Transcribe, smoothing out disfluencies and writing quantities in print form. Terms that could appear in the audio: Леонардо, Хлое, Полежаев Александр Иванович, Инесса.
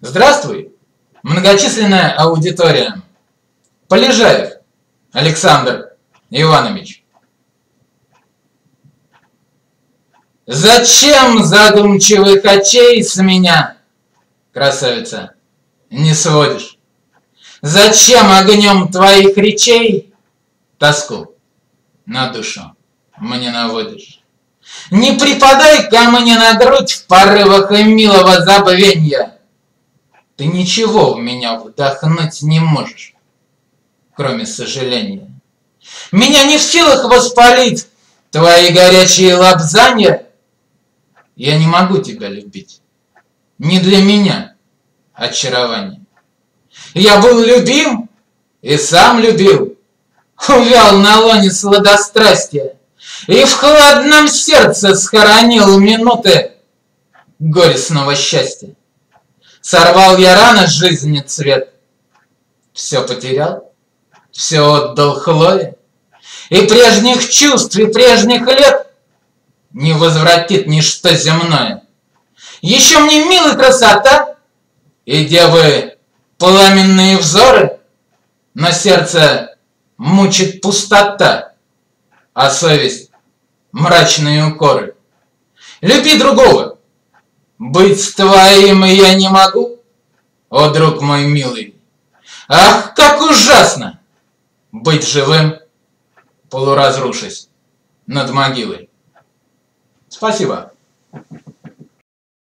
Здравствуй, многочисленная аудитория. Полежаев Александр Иванович. Зачем задумчивых очей с меня, красавица, не сводишь? Зачем огнем твоих речей тоску на душу мне наводишь? Не припадай ко мне на грудь в порывах и милого забвенья. Ты ничего в меня вдохнуть не можешь, кроме сожаления. Меня не в силах воспалить твои горячие лапзанья. Я не могу тебя любить. Не для меня очарование. Я был любим и сам любил. Увял на лоне сладострастия и в хладном сердце схоронил минуты горестного счастья. Сорвал я рано жизни цвет. Все потерял, все отдал Хлое. И прежних чувств, и прежних лет не возвратит ничто земное. Еще мне мила красота и девы пламенные взоры, но сердце мучит пустота, а совесть мрачные укоры. Люби другого, быть с твоим я не могу, о, друг мой милый. Ах, как ужасно быть живым, полуразрушись над могилой. Спасибо.